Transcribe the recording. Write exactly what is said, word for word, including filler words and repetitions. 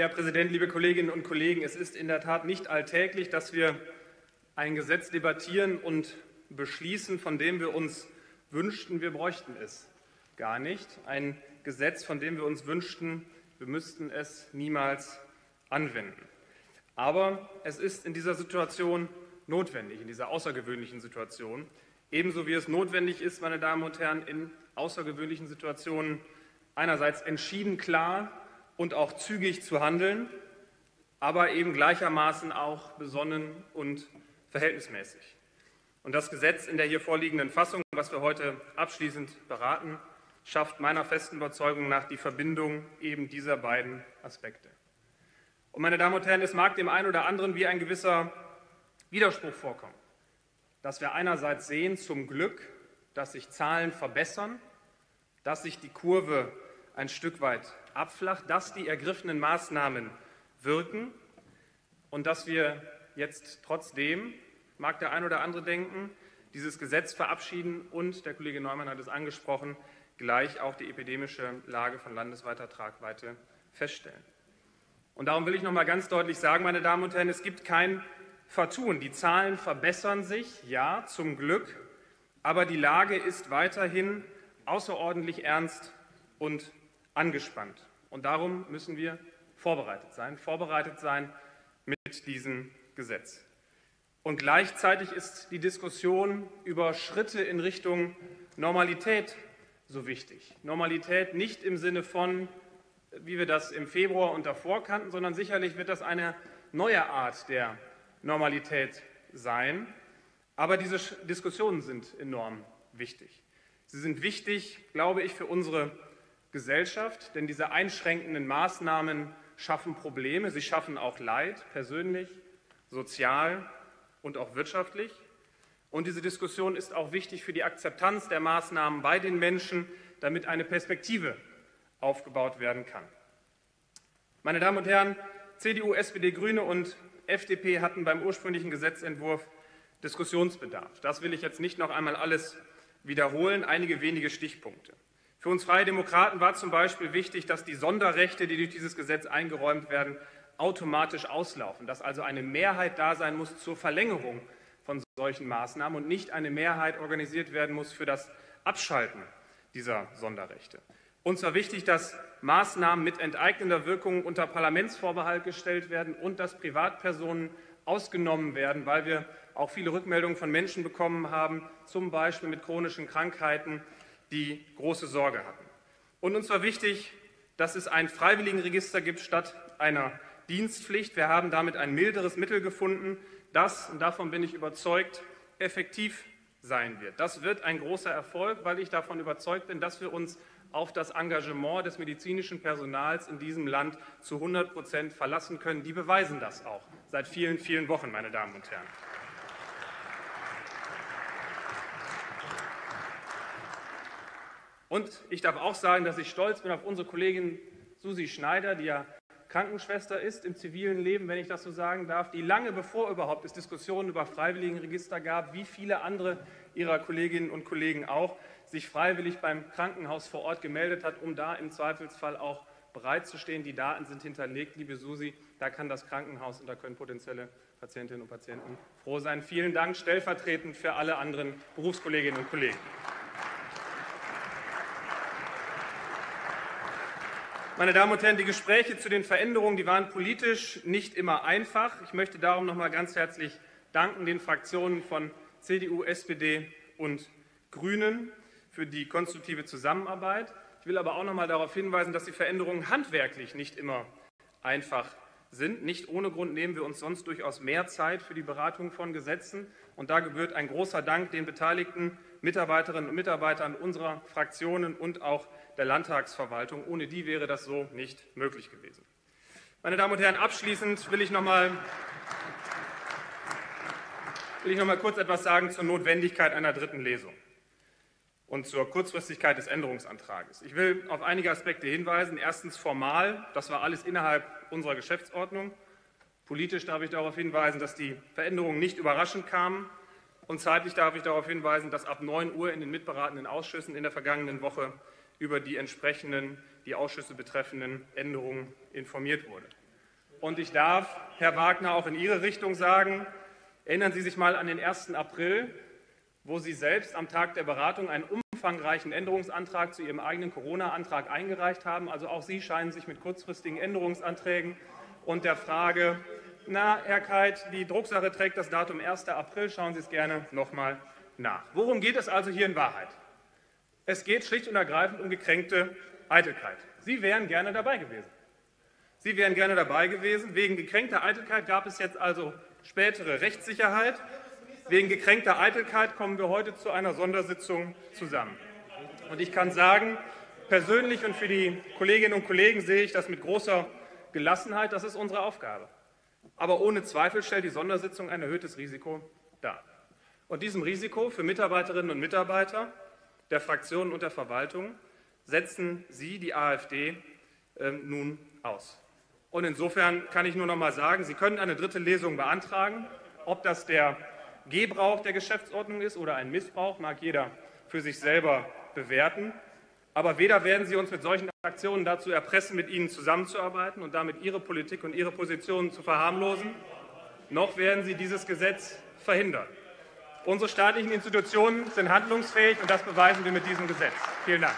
Herr Präsident, liebe Kolleginnen und Kollegen! Es ist in der Tat nicht alltäglich, dass wir ein Gesetz debattieren und beschließen, von dem wir uns wünschten, wir bräuchten es gar nicht. Ein Gesetz, von dem wir uns wünschten, wir müssten es niemals anwenden. Aber es ist in dieser Situation notwendig, in dieser außergewöhnlichen Situation, ebenso wie es notwendig ist, meine Damen und Herren, in außergewöhnlichen Situationen einerseits entschieden klar und auch zügig zu handeln, aber eben gleichermaßen auch besonnen und verhältnismäßig. Und das Gesetz in der hier vorliegenden Fassung, was wir heute abschließend beraten, schafft meiner festen Überzeugung nach die Verbindung eben dieser beiden Aspekte. Und, meine Damen und Herren, es mag dem einen oder anderen wie ein gewisser Widerspruch vorkommen, dass wir einerseits sehen, zum Glück, dass sich Zahlen verbessern, dass sich die Kurve ein Stück weit abflacht, dass die ergriffenen Maßnahmen wirken und dass wir jetzt trotzdem, mag der ein oder andere denken, dieses Gesetz verabschieden und, der Kollege Neumann hat es angesprochen, gleich auch die epidemische Lage von landesweiter Tragweite feststellen. Und darum will ich noch mal ganz deutlich sagen, meine Damen und Herren, es gibt kein Vertun. Die Zahlen verbessern sich, ja, zum Glück, aber die Lage ist weiterhin außerordentlich ernst und angespannt. Und darum müssen wir vorbereitet sein, vorbereitet sein mit diesem Gesetz. Und gleichzeitig ist die Diskussion über Schritte in Richtung Normalität so wichtig. Normalität nicht im Sinne von, wie wir das im Februar und davor kannten, sondern sicherlich wird das eine neue Art der Normalität sein. Aber diese Diskussionen sind enorm wichtig. Sie sind wichtig, glaube ich, für unsere Gesellschaft, denn diese einschränkenden Maßnahmen schaffen Probleme. Sie schaffen auch Leid, persönlich, sozial und auch wirtschaftlich. Und diese Diskussion ist auch wichtig für die Akzeptanz der Maßnahmen bei den Menschen, damit eine Perspektive aufgebaut werden kann. Meine Damen und Herren, C D U, S P D, Grüne und F D P hatten beim ursprünglichen Gesetzentwurf Diskussionsbedarf. Das will ich jetzt nicht noch einmal alles wiederholen, einige wenige Stichpunkte. Für uns Freie Demokraten war zum Beispiel wichtig, dass die Sonderrechte, die durch dieses Gesetz eingeräumt werden, automatisch auslaufen, dass also eine Mehrheit da sein muss zur Verlängerung von solchen Maßnahmen und nicht eine Mehrheit organisiert werden muss für das Abschalten dieser Sonderrechte. Uns war wichtig, dass Maßnahmen mit enteignender Wirkung unter Parlamentsvorbehalt gestellt werden und dass Privatpersonen ausgenommen werden, weil wir auch viele Rückmeldungen von Menschen bekommen haben, zum Beispiel mit chronischen Krankheiten, die große Sorge hatten. Und uns war wichtig, dass es ein Freiwilligenregister gibt statt einer Dienstpflicht. Wir haben damit ein milderes Mittel gefunden, das, und davon bin ich überzeugt, effektiv sein wird. Das wird ein großer Erfolg, weil ich davon überzeugt bin, dass wir uns auf das Engagement des medizinischen Personals in diesem Land zu hundert Prozent verlassen können. Die beweisen das auch seit vielen, vielen Wochen, meine Damen und Herren. Und ich darf auch sagen, dass ich stolz bin auf unsere Kollegin Susi Schneider, die ja Krankenschwester ist im zivilen Leben, wenn ich das so sagen darf, die lange bevor überhaupt es Diskussionen über Freiwilligenregister gab, wie viele andere ihrer Kolleginnen und Kollegen auch, sich freiwillig beim Krankenhaus vor Ort gemeldet hat, um da im Zweifelsfall auch bereitzustehen. Die Daten sind hinterlegt, liebe Susi, da kann das Krankenhaus und da können potenzielle Patientinnen und Patienten froh sein. Vielen Dank stellvertretend für alle anderen Berufskolleginnen und Kollegen. Meine Damen und Herren, die Gespräche zu den Veränderungen, die waren politisch nicht immer einfach. Ich möchte darum noch mal ganz herzlich danken den Fraktionen von C D U, S P D und Grünen für die konstruktive Zusammenarbeit. Ich will aber auch noch mal darauf hinweisen, dass die Veränderungen handwerklich nicht immer einfach sind. Nicht ohne Grund nehmen wir uns sonst durchaus mehr Zeit für die Beratung von Gesetzen. Und da gebührt ein großer Dank den beteiligten Mitarbeiterinnen und Mitarbeitern unserer Fraktionen und auch der Landtagsverwaltung. Ohne die wäre das so nicht möglich gewesen. Meine Damen und Herren, abschließend will ich noch mal, will ich noch mal kurz etwas sagen zur Notwendigkeit einer dritten Lesung und zur Kurzfristigkeit des Änderungsantrages. Ich will auf einige Aspekte hinweisen. Erstens formal, das war alles innerhalb unserer Geschäftsordnung. Politisch darf ich darauf hinweisen, dass die Veränderungen nicht überraschend kamen. Und zeitlich darf ich darauf hinweisen, dass ab neun Uhr in den mitberatenden Ausschüssen in der vergangenen Woche über die entsprechenden, die Ausschüsse betreffenden Änderungen informiert wurde. Und ich darf, Herr Wagner, auch in Ihre Richtung sagen, erinnern Sie sich mal an den ersten April, wo Sie selbst am Tag der Beratung einen umfangreichen Änderungsantrag zu Ihrem eigenen Corona-Antrag eingereicht haben. Also auch Sie scheinen sich mit kurzfristigen Änderungsanträgen und der Frage, na, Herr Keit, die Drucksache trägt das Datum ersten April, schauen Sie es gerne noch mal nach. Worum geht es also hier in Wahrheit? Es geht schlicht und ergreifend um gekränkte Eitelkeit. Sie wären gerne dabei gewesen. Sie wären gerne dabei gewesen. Wegen gekränkter Eitelkeit gab es jetzt also spätere Rechtssicherheit. Wegen gekränkter Eitelkeit kommen wir heute zu einer Sondersitzung zusammen. Und ich kann sagen, persönlich und für die Kolleginnen und Kollegen sehe ich das mit großer Gelassenheit. Das ist unsere Aufgabe. Aber ohne Zweifel stellt die Sondersitzung ein erhöhtes Risiko dar. Und diesem Risiko für Mitarbeiterinnen und Mitarbeiter der Fraktionen und der Verwaltung setzen Sie, die AfD, nun aus. Und insofern kann ich nur noch mal sagen, Sie können eine dritte Lesung beantragen. Ob das der Gebrauch der Geschäftsordnung ist oder ein Missbrauch, mag jeder für sich selber bewerten. Aber weder werden Sie uns mit solchen Aktionen dazu erpressen, mit Ihnen zusammenzuarbeiten und damit Ihre Politik und Ihre Positionen zu verharmlosen, noch werden Sie dieses Gesetz verhindern. Unsere staatlichen Institutionen sind handlungsfähig, und das beweisen wir mit diesem Gesetz. Vielen Dank.